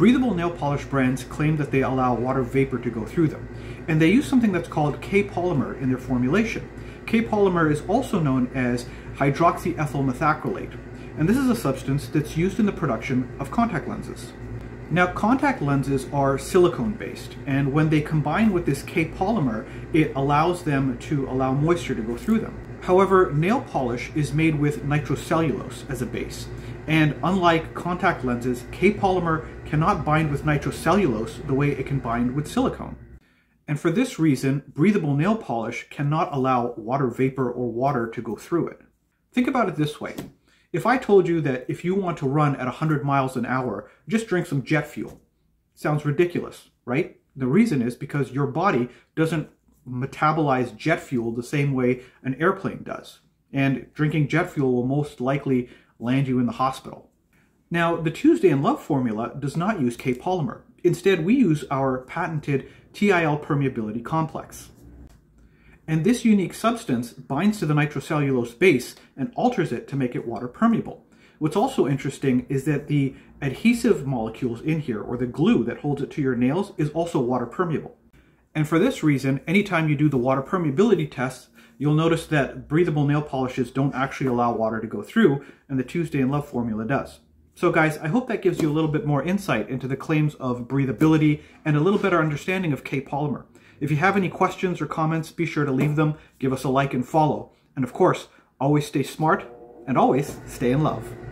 Breathable nail polish brands claim that they allow water vapor to go through them, and they use something that's called K-polymer in their formulation. K-polymer is also known as hydroxyethyl methacrylate, and this is a substance that's used in the production of contact lenses. Now, contact lenses are silicone-based, and when they combine with this K-polymer, it allows them to allow moisture to go through them. However, nail polish is made with nitrocellulose as a base, and unlike contact lenses, K-polymer cannot bind with nitrocellulose the way it can bind with silicone. And for this reason, breathable nail polish cannot allow water vapor or water to go through it. Think about it this way. If I told you that if you want to run at 100 miles an hour, just drink some jet fuel. Sounds ridiculous, right? The reason is because your body doesn't metabolize jet fuel the same way an airplane does. And drinking jet fuel will most likely land you in the hospital. Now, the Tuesday in Love formula does not use K-polymer. Instead, we use our patented TIL permeability complex. And this unique substance binds to the nitrocellulose base and alters it to make it water permeable. What's also interesting is that the adhesive molecules in here, or the glue that holds it to your nails, is also water permeable. And for this reason, anytime you do the water permeability tests, you'll notice that breathable nail polishes don't actually allow water to go through, and the Tuesday in Love formula does. So guys, I hope that gives you a little bit more insight into the claims of breathability and a little better understanding of K-polymer. If you have any questions or comments, be sure to leave them, give us a like and follow. And of course, always stay smart and always stay in love.